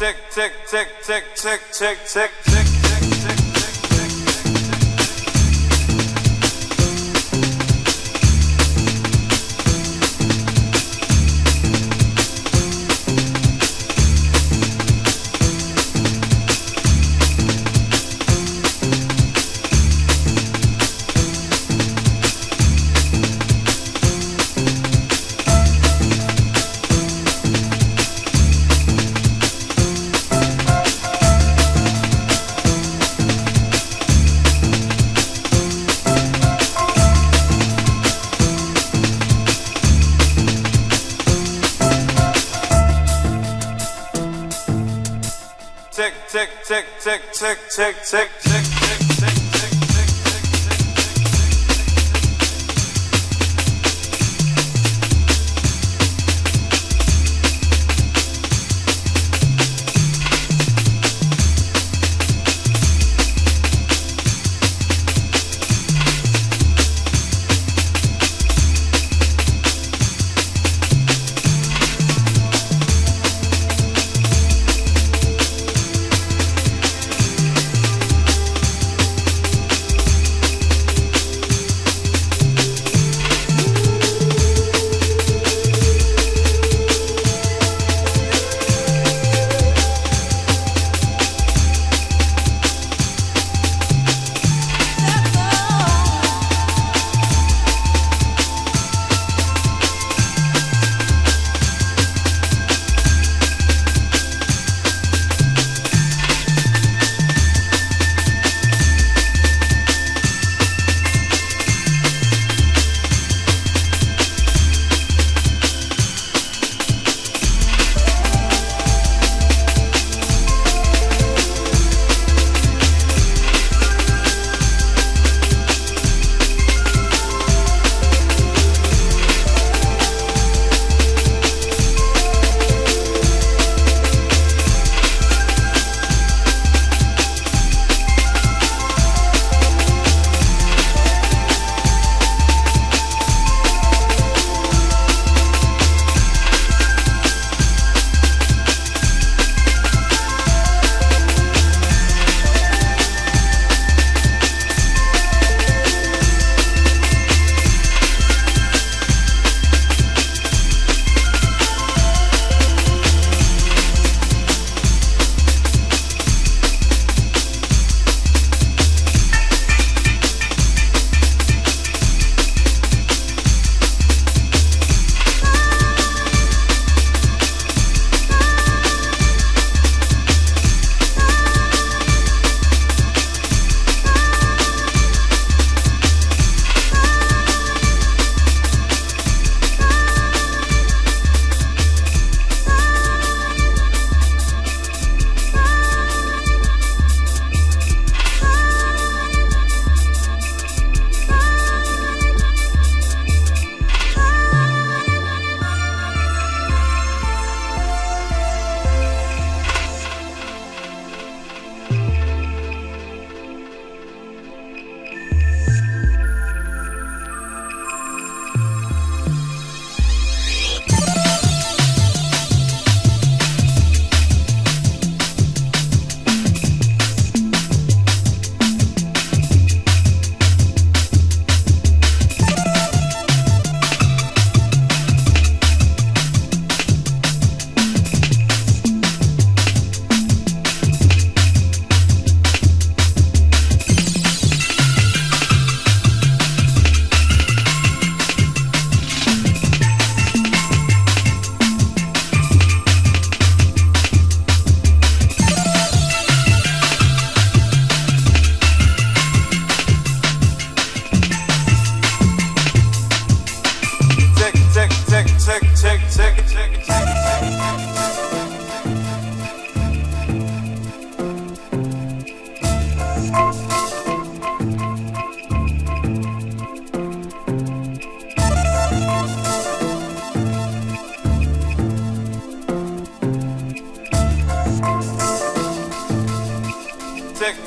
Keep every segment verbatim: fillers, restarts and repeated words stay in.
tick tick tick tick tick tick tick tick tick tick. Tick tick tick tick tick tick tick tick tick.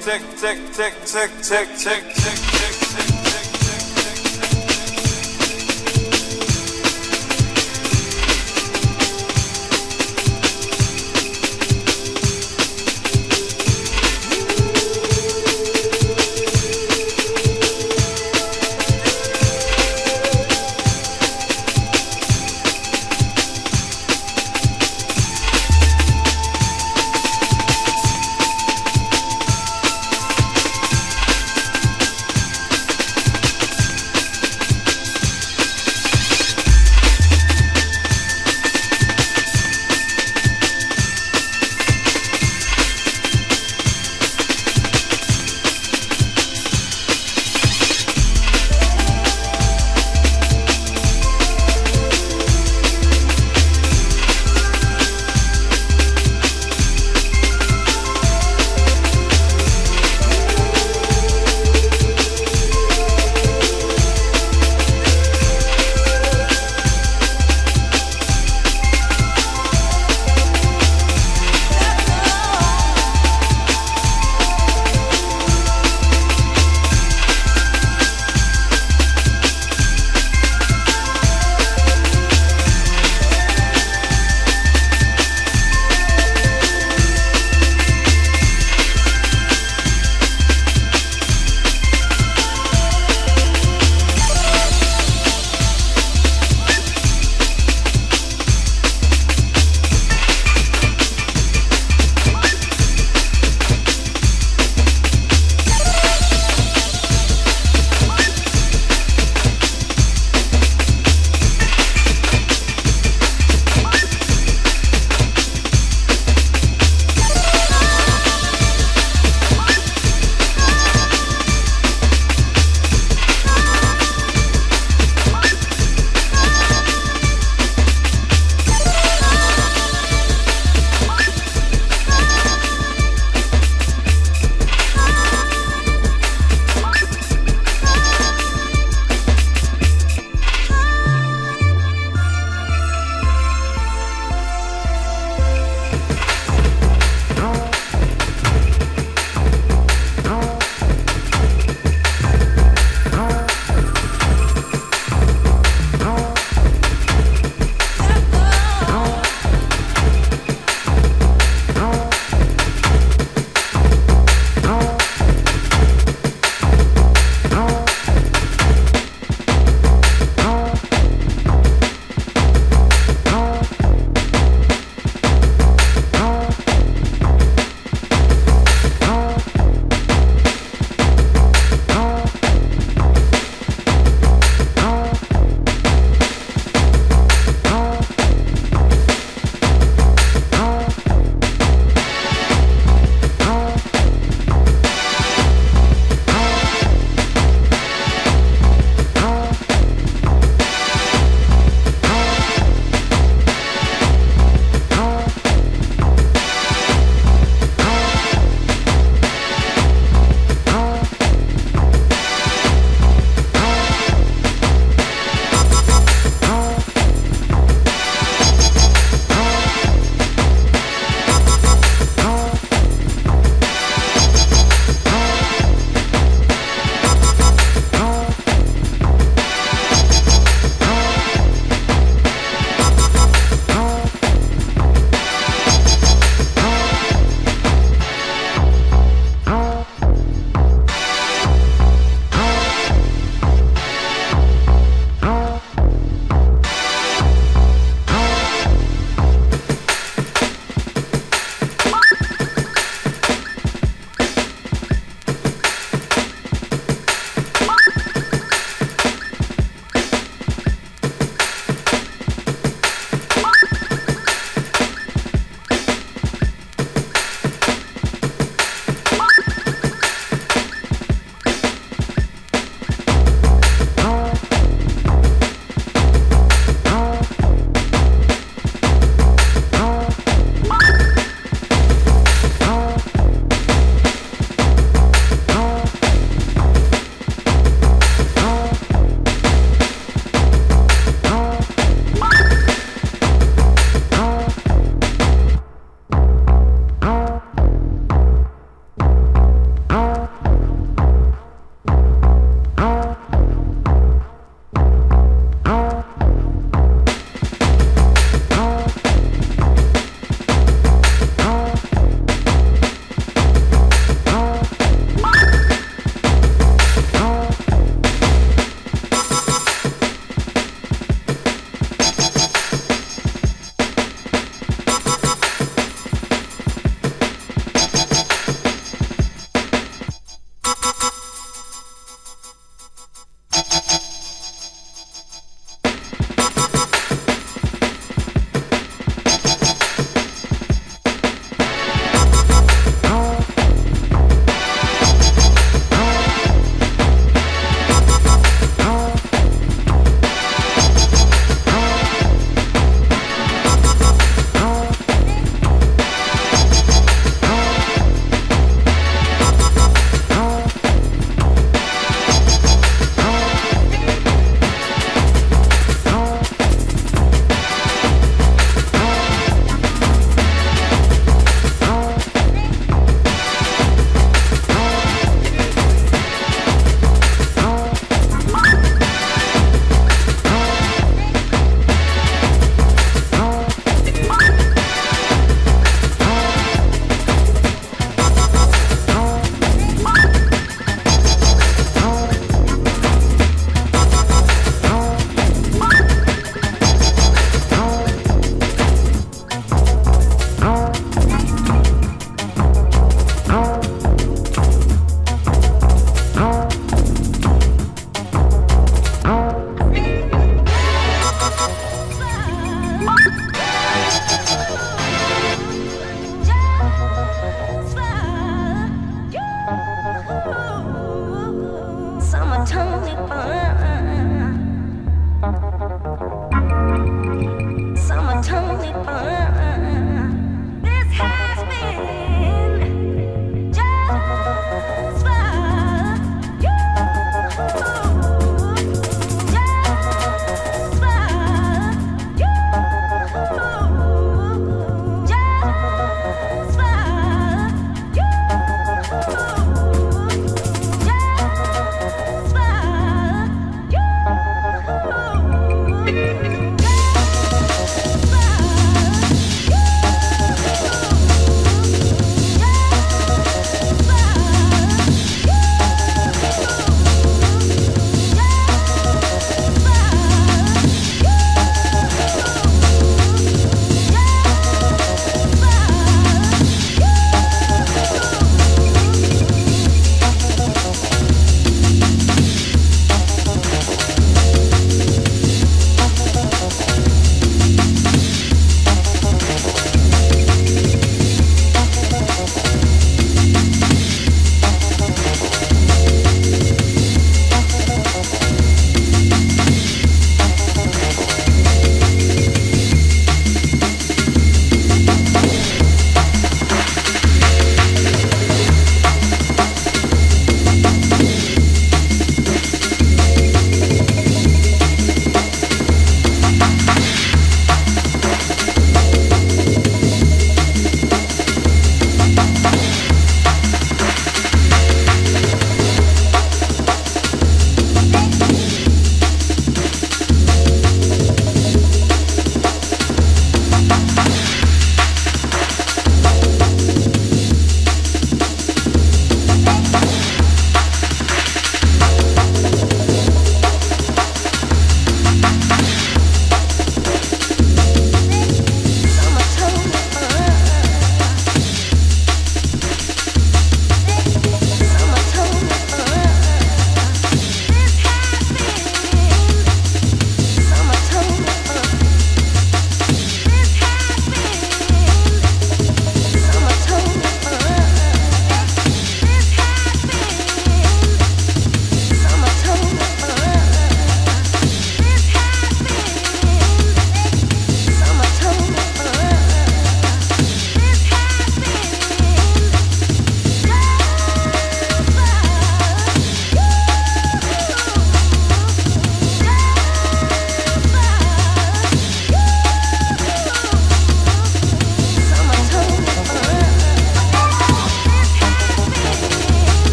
Tick tick tick tick tick tick tick tick tick.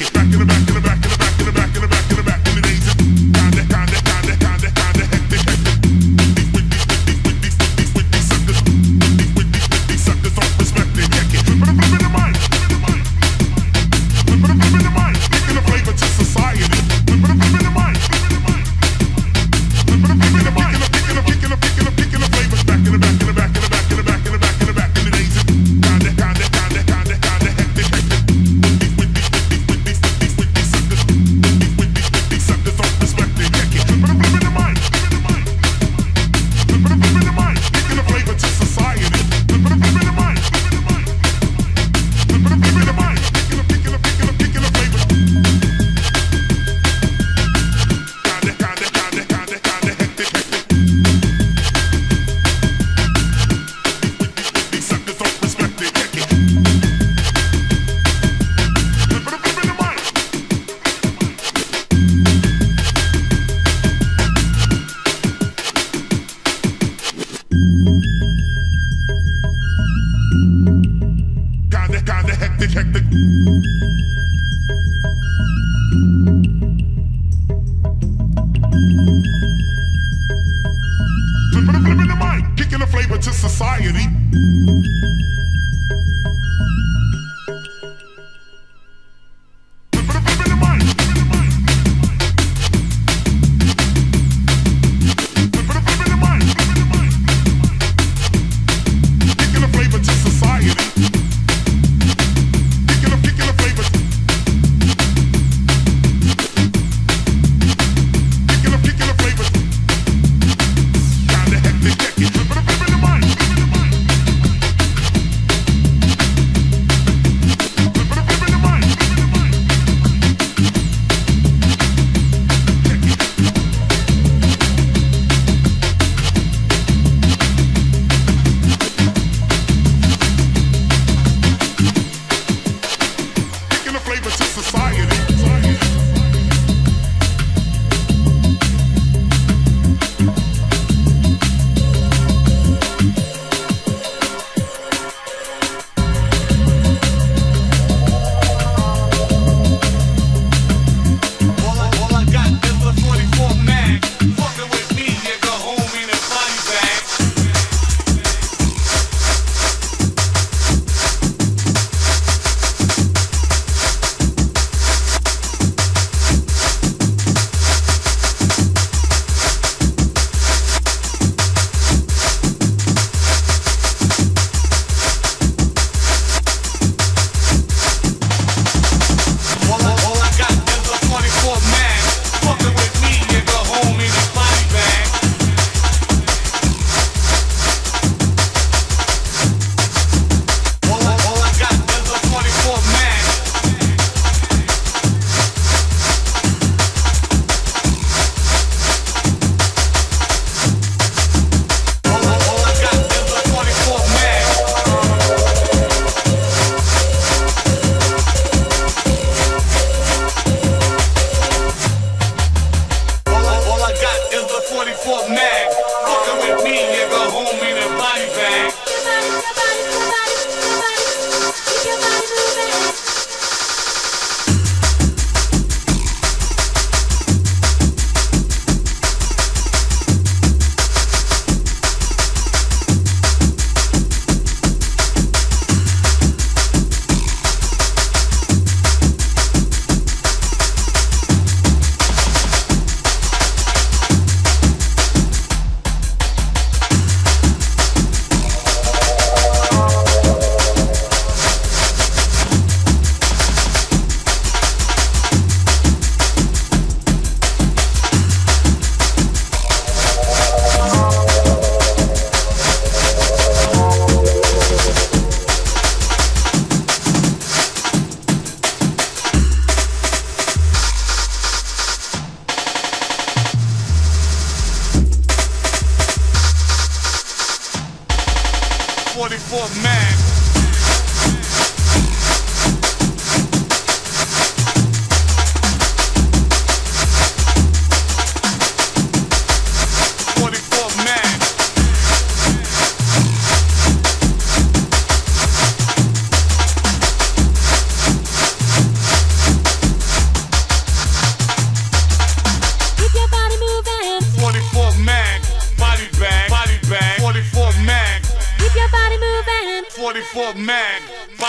We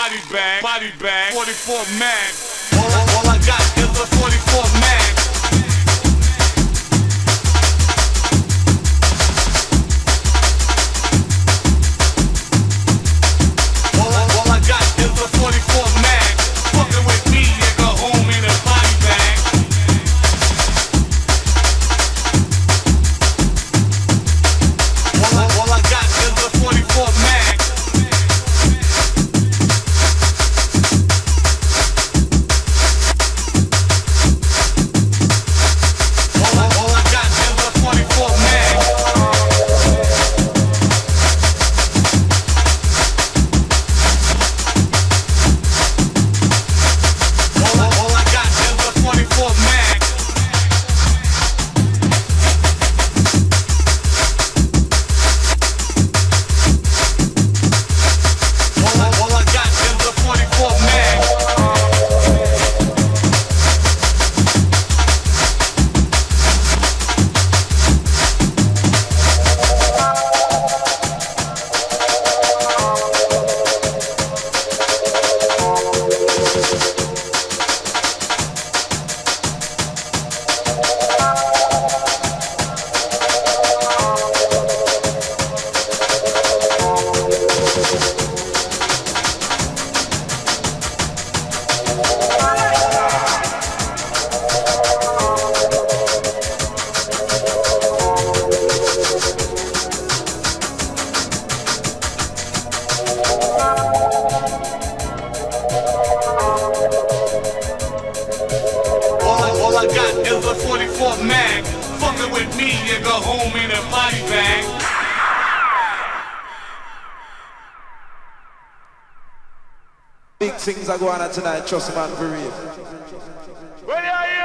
body bag, body bag, forty-four mag. All I, all I got is a forty-four mag. All I, all I got is a forty-four mag. Fucking with me, you go home in a body bag. All I, all I got is a forty-four mag. Big things are going on tonight, trust me, man, for real.